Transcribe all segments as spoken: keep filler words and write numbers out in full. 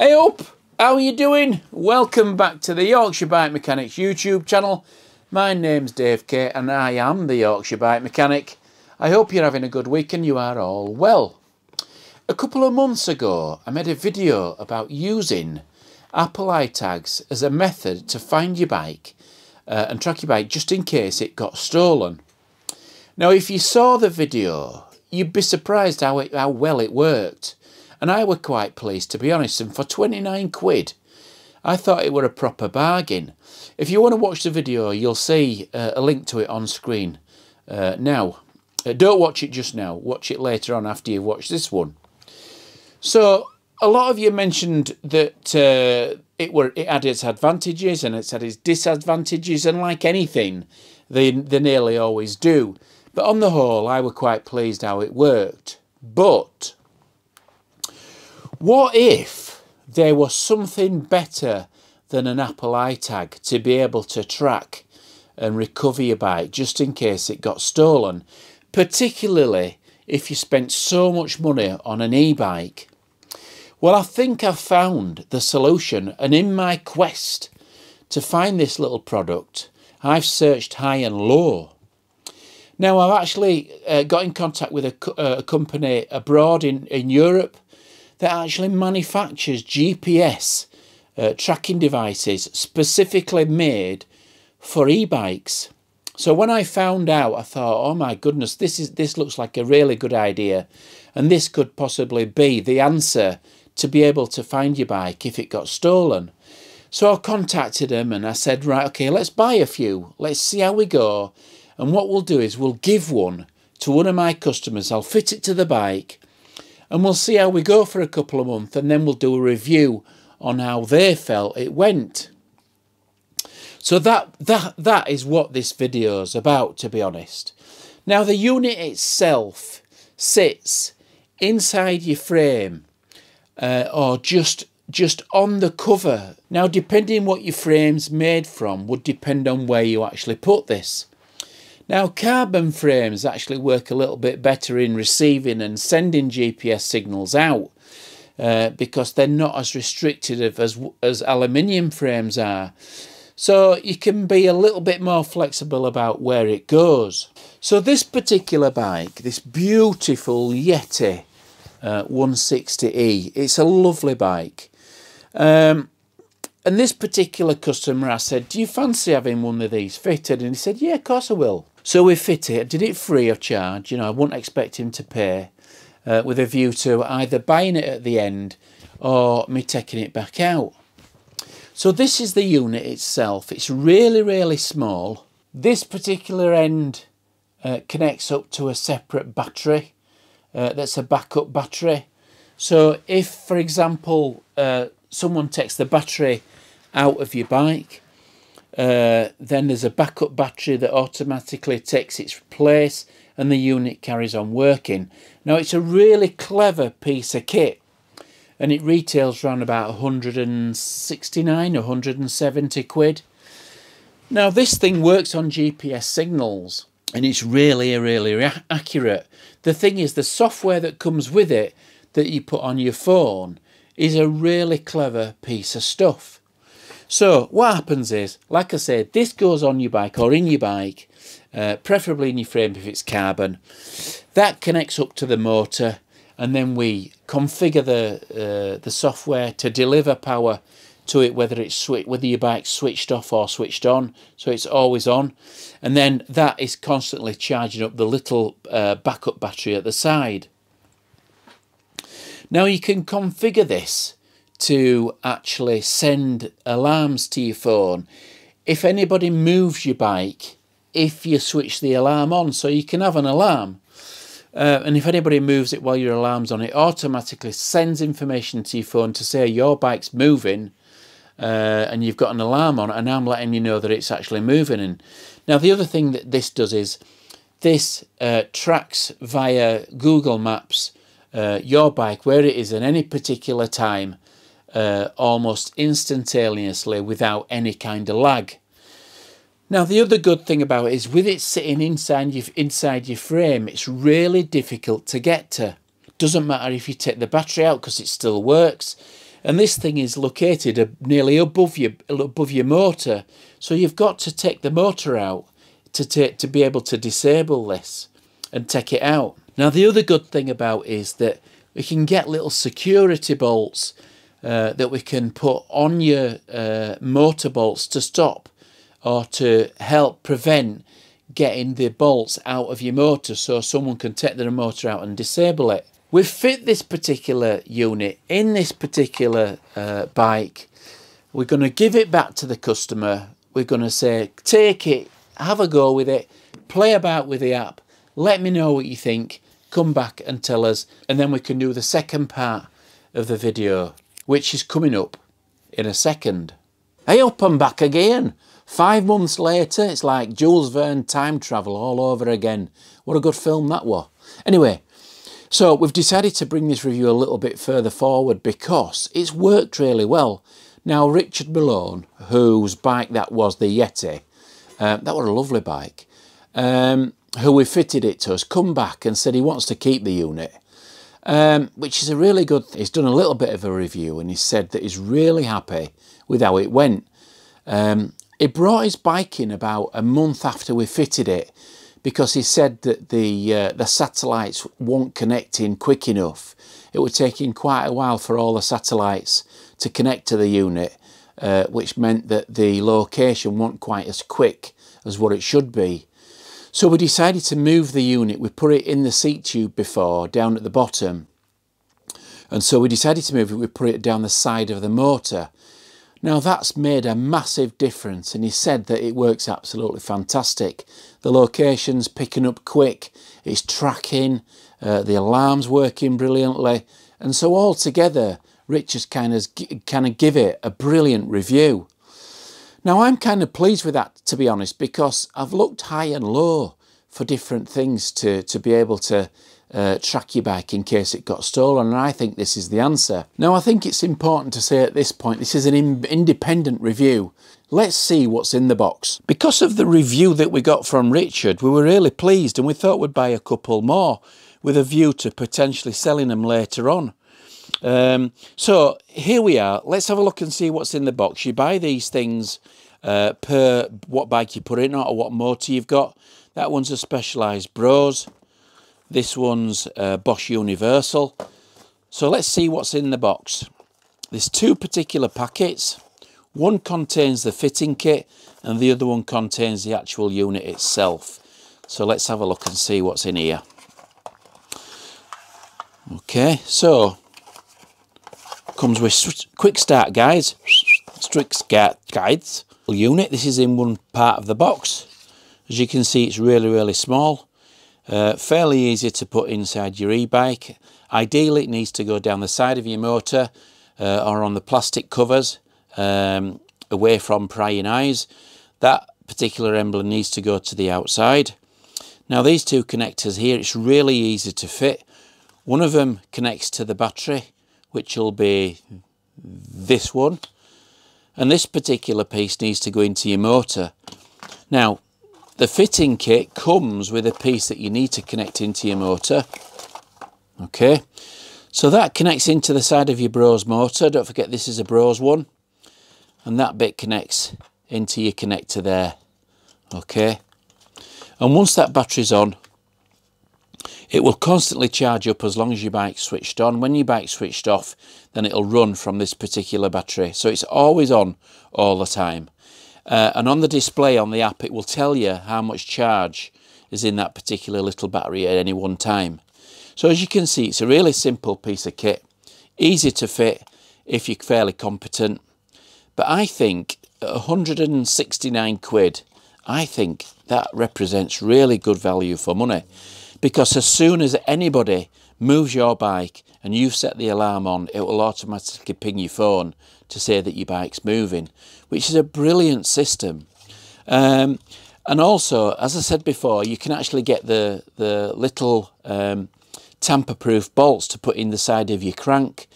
Hey up, how are you doing? Welcome back to the Yorkshire Bike Mechanics YouTube channel. My name's Dave K and I am the Yorkshire Bike Mechanic. I hope you're having a good week and you are all well. A couple of months ago I made a video about using Apple iTags as a method to find your bike uh, and track your bike just in case it got stolen. Now if you saw the video you'd be surprised how, it, how well it worked. And I were quite pleased, to be honest, and for twenty-nine quid, I thought it were a proper bargain. If you want to watch the video, you'll see uh, a link to it on screen uh, now. Uh, don't watch it just now, watch it later on after you've watched this one. So, a lot of you mentioned that uh, it, were, it had its advantages and it's had its disadvantages, and like anything, they, they nearly always do. But on the whole, I were quite pleased how it worked. But what if there was something better than an Apple iTag to be able to track and recover your bike just in case it got stolen, particularly if you spent so much money on an e-bike? Well, I think I've found the solution, and in my quest to find this little product, I've searched high and low. Now, I've actually uh, got in contact with a, co uh, a company abroad in, in Europe that actually manufactures G P S uh, tracking devices specifically made for e-bikes. So when I found out, I thought, oh my goodness, this is this looks like a really good idea, and this could possibly be the answer to be able to find your bike if it got stolen. So I contacted them and I said, right, okay, let's buy a few, let's see how we go, and what we'll do is we'll give one to one of my customers, I'll fit it to the bike, and we'll see how we go for a couple of months, and then we'll do a review on how they felt it went. So that, that, that is what this video is about, to be honest. Now, the unit itself sits inside your frame uh, or just, just on the cover. Now, depending what your frame's made from would depend on where you actually put this. Now, carbon frames actually work a little bit better in receiving and sending G P S signals out uh, because they're not as restrictive as, as aluminium frames are. So you can be a little bit more flexible about where it goes. So this particular bike, this beautiful Yeti uh, one sixty E, it's a lovely bike. Um, and this particular customer, I said, do you fancy having one of these fitted? And he said, yeah, of course I will. So we fit it, did it free of charge, you know, I wouldn't expect him to pay, uh, with a view to either buying it at the end or me taking it back out. So this is the unit itself, it's really, really small. This particular end uh, connects up to a separate battery, uh, that's a backup battery. So if, for example, uh, someone takes the battery out of your bike, Uh, then there's a backup battery that automatically takes its place and the unit carries on working. Now, it's a really clever piece of kit and it retails around about one hundred sixty-nine, one hundred seventy quid. Now, this thing works on G P S signals and it's really, really accurate. The thing is, the software that comes with it that you put on your phone is a really clever piece of stuff. So what happens is, like I said, this goes on your bike or in your bike, uh, preferably in your frame if it's carbon. That connects up to the motor and then we configure the uh, the software to deliver power to it, whether it's sw whether your bike's switched off or switched on, so it's always on. And then that is constantly charging up the little uh, backup battery at the side. Now you can configure this to actually send alarms to your phone if anybody moves your bike, if you switch the alarm on, so you can have an alarm, uh, and if anybody moves it while your alarm's on, it automatically sends information to your phone to say your bike's moving uh, and you've got an alarm on, and I'm letting you know that it's actually moving. And now the other thing that this does is this uh, tracks via Google Maps uh, your bike, where it is at any particular time, Uh, almost instantaneously without any kind of lag. Now the other good thing about it is, with it sitting inside your, inside your frame, it's really difficult to get to. Doesn't matter if you take the battery out because it still works. And this thing is located nearly above your above your motor, so you've got to take the motor out to take to be able to disable this and take it out. Now the other good thing about it is that we can get little security bolts uh, that we can put on your uh, motor bolts to stop or to help prevent getting the bolts out of your motor, so someone can take the motor out and disable it. We've fit this particular unit in this particular uh, bike. We're going to give it back to the customer. We're going to say, take it, have a go with it, play about with the app, let me know what you think, come back and tell us, and then we can do the second part of the video, which is coming up in a second. Hey, up and back again. Five months later, it's like Jules Verne time travel all over again. What a good film that was. Anyway, so we've decided to bring this review a little bit further forward because it's worked really well. Now, Richard Malone, whose bike that was, the Yeti, uh, that was a lovely bike, um, who we fitted it to, has come back and said he wants to keep the unit, um, which is a really good thing. He's done a little bit of a review and he said that he's really happy with how it went. Um, He brought his bike in about a month after we fitted it because he said that the uh, the satellites weren't connecting quick enough. It was taking quite a while for all the satellites to connect to the unit, uh, which meant that the location wasn't quite as quick as what it should be. So we decided to move the unit. We put it in the seat tube before, down at the bottom. And so we decided to move it. We put it down the side of the motor. Now that's made a massive difference, and he said that it works absolutely fantastic. The location's picking up quick, it's tracking, uh, the alarm's working brilliantly, and so altogether Richard's kind of, kind of give it a brilliant review. Now I'm kind of pleased with that, to be honest, because I've looked high and low for different things to, to be able to Uh, track your bike in case it got stolen, and I think this is the answer. Now I think it's important to say at this point, this is an in independent review. Let's see what's in the box. Because of the review that we got from Richard, we were really pleased and we thought we'd buy a couple more with a view to potentially selling them later on. Um, so here we are. Let's have a look and see what's in the box. You buy these things uh, per what bike you put in or what motor you've got. That one's a Specialized Bros. This one's uh, Bosch Universal. So let's see what's in the box. There's two particular packets. One contains the fitting kit and the other one contains the actual unit itself. So let's have a look and see what's in here. Okay, so comes with quick start guides, quick start guides. Unit, this is in one part of the box. As you can see, it's really, really small. Uh, fairly easy to put inside your e-bike. Ideally it needs to go down the side of your motor uh, or on the plastic covers, um, away from prying eyes. That particular emblem needs to go to the outside. Now these two connectors here, it's really easy to fit. One of them connects to the battery, which will be this one, and this particular piece needs to go into your motor. Now the fitting kit comes with a piece that you need to connect into your motor. Okay, so that connects into the side of your Bros motor. Don't forget this is a Bros one. And that bit connects into your connector there. Okay, and once that battery's on, it will constantly charge up as long as your bike's switched on. When your bike's switched off, then it'll run from this particular battery. So it's always on all the time. Uh, and on the display on the app, it will tell you how much charge is in that particular little battery at any one time. So as you can see, it's a really simple piece of kit, easy to fit if you're fairly competent. But I think at one hundred and sixty-nine quid, I think that represents really good value for money, because as soon as anybody moves your bike and you've set the alarm on, it will automatically ping your phone to say that your bike's moving, which is a brilliant system. Um, and also, as I said before, you can actually get the, the little um, tamper-proof bolts to put in the side of your crank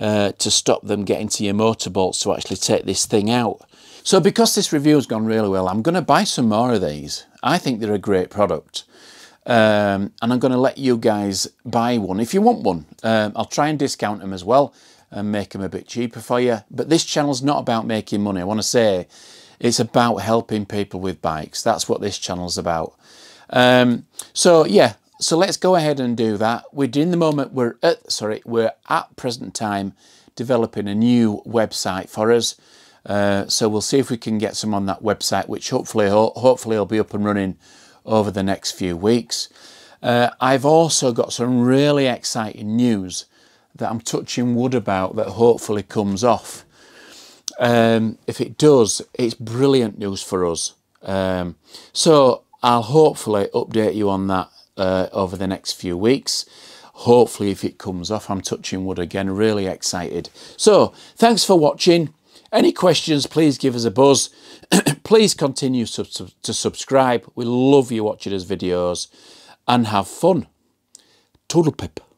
uh, to stop them getting to your motor bolts to actually take this thing out. So because this review has gone really well, I'm going to buy some more of these. I think they're a great product. Um, and I'm going to let you guys buy one if you want one. Um, I'll try and discount them as well. and make them a bit cheaper for you. But this channel's not about making money, I want to say. It's about helping people with bikes. That's what this channel's about. Um, so yeah, so let's go ahead and do that. We're in the moment, we're at, sorry, we're at present time developing a new website for us. Uh, so we'll see if we can get some on that website, which hopefully, ho hopefully will be up and running over the next few weeks. Uh, I've also got some really exciting news that I'm touching wood about that hopefully comes off. Um, if it does, it's brilliant news for us. Um, so I'll hopefully update you on that uh, over the next few weeks. Hopefully, if it comes off, I'm touching wood again, really excited. So thanks for watching. Any questions, please give us a buzz. Please continue sub to subscribe. We love you watching us videos and have fun. Toodle pip.